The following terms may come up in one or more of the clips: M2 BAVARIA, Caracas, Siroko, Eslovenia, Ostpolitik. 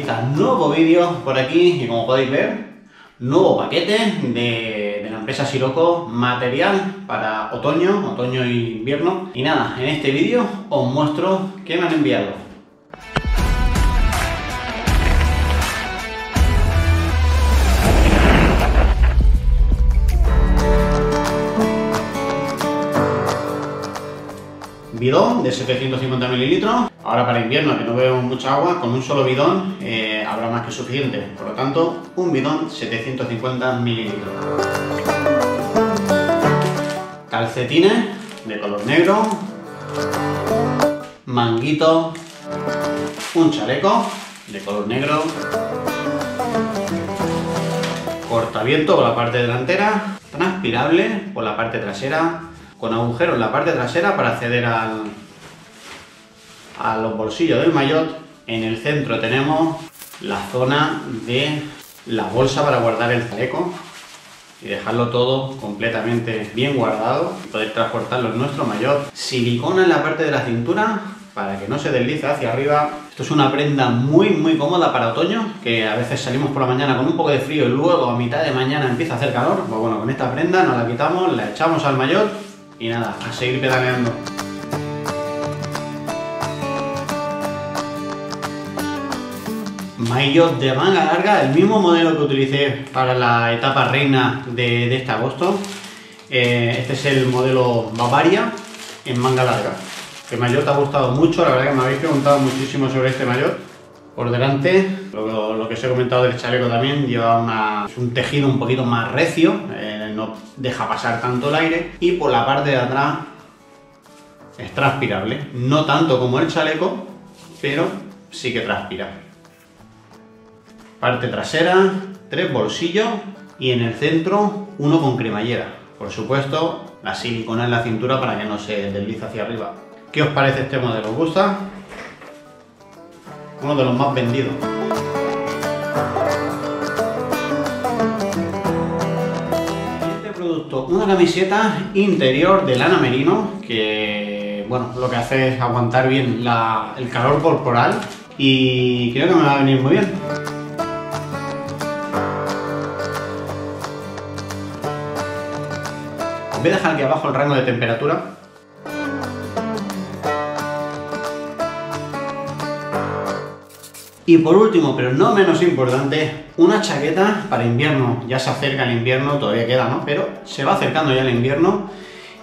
motociclista, nuevo vídeo por aquí y como podéis ver, nuevo paquete de la empresa Siroko, material para otoño e invierno. Y nada, en este vídeo os muestro qué me han enviado. Bidón de 750 mililitros. Ahora para invierno, que no veo mucha agua, con un solo bidón habrá más que suficiente. Por lo tanto, un bidón 750 mililitros. Calcetines de color negro. Manguito. Un chaleco de color negro. Cortaviento por la parte delantera. Transpirable por la parte trasera. Con agujeros en la parte trasera para acceder a los bolsillos del maillot. En el centro tenemos la zona de la bolsa para guardar el chaleco y dejarlo todo completamente bien guardado y poder transportarlo en nuestro maillot. Silicona en la parte de la cintura para que no se deslice hacia arriba. Esto es una prenda muy cómoda para otoño, que a veces salimos por la mañana con un poco de frío y luego a mitad de mañana empieza a hacer calor. Pues bueno, con esta prenda nos la quitamos, la echamos al maillot y nada, a seguir pedaleando. Maillot de manga larga, el mismo modelo que utilicé para la etapa reina de este agosto. Este es el modelo Bavaria en manga larga. El maillot ha gustado mucho, la verdad que me habéis preguntado muchísimo sobre este maillot. Por delante, lo que os he comentado del chaleco también, lleva un tejido un poquito más recio. No deja pasar tanto el aire, y por la parte de atrás es transpirable, no tanto como el chaleco, pero sí que transpira. Parte trasera, tres bolsillos y en el centro uno con cremallera. Por supuesto, la silicona en la cintura para que no se deslice hacia arriba. ¿Qué os parece este modelo? ¿Os gusta? Uno de los más vendidos. Una camiseta interior de lana merino que, bueno, lo que hace es aguantar bien el calor corporal y creo que me va a venir muy bien. Os voy a dejar aquí abajo el rango de temperatura. Y por último, pero no menos importante, una chaqueta para invierno. Ya se acerca el invierno, todavía queda, ¿no? Pero se va acercando ya el invierno.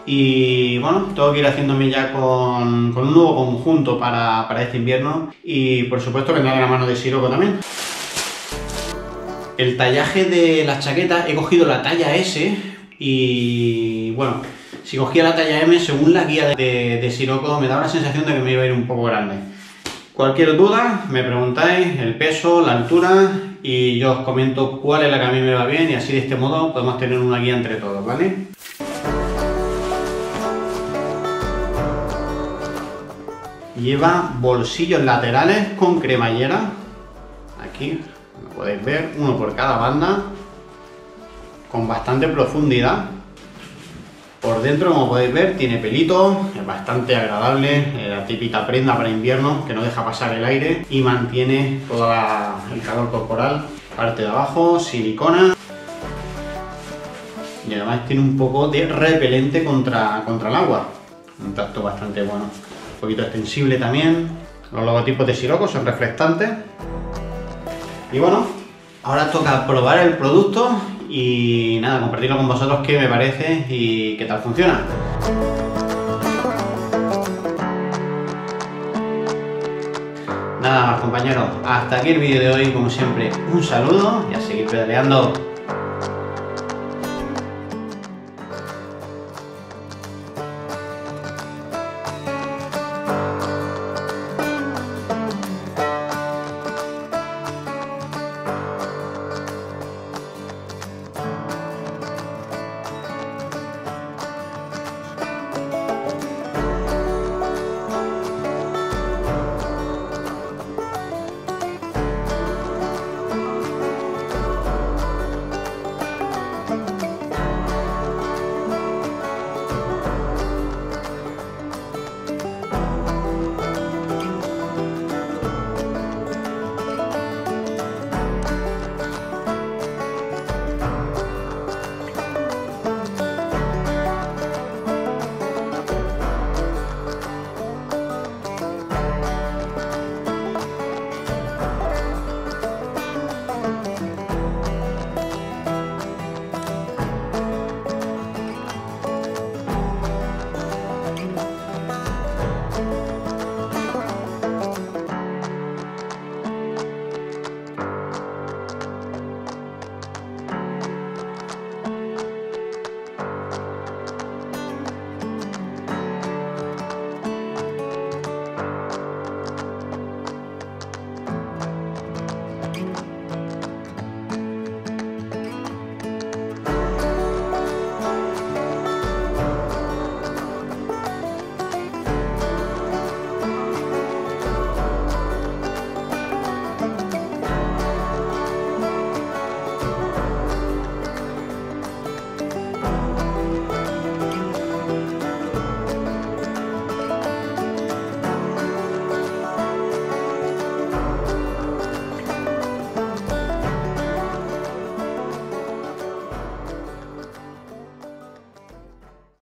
Y bueno, tengo que ir haciéndome ya con un nuevo conjunto para este invierno. Y por supuesto que me da la mano de Siroko también. El tallaje de la chaqueta, he cogido la talla S. Y bueno, si cogía la talla M, según la guía de Siroko, me daba la sensación de que me iba a ir un poco grande. Cualquier duda, me preguntáis el peso, la altura y yo os comento cuál es la que a mí me va bien y así de este modo podemos tener una guía entre todos, ¿vale? Lleva bolsillos laterales con cremallera, aquí lo podéis ver, uno por cada banda, con bastante profundidad. Por dentro, como podéis ver, tiene pelitos, es bastante agradable, la típica prenda para invierno que no deja pasar el aire y mantiene todo el calor corporal. Parte de abajo, silicona y además tiene un poco de repelente contra el agua. Un tacto bastante bueno, un poquito extensible también. Los logotipos de Siroko son reflectantes. Y bueno, ahora toca probar el producto y nada, compartirlo con vosotros qué me parece y qué tal funciona. Nada más, compañeros, hasta aquí el vídeo de hoy. Como siempre, un saludo y a seguir pedaleando.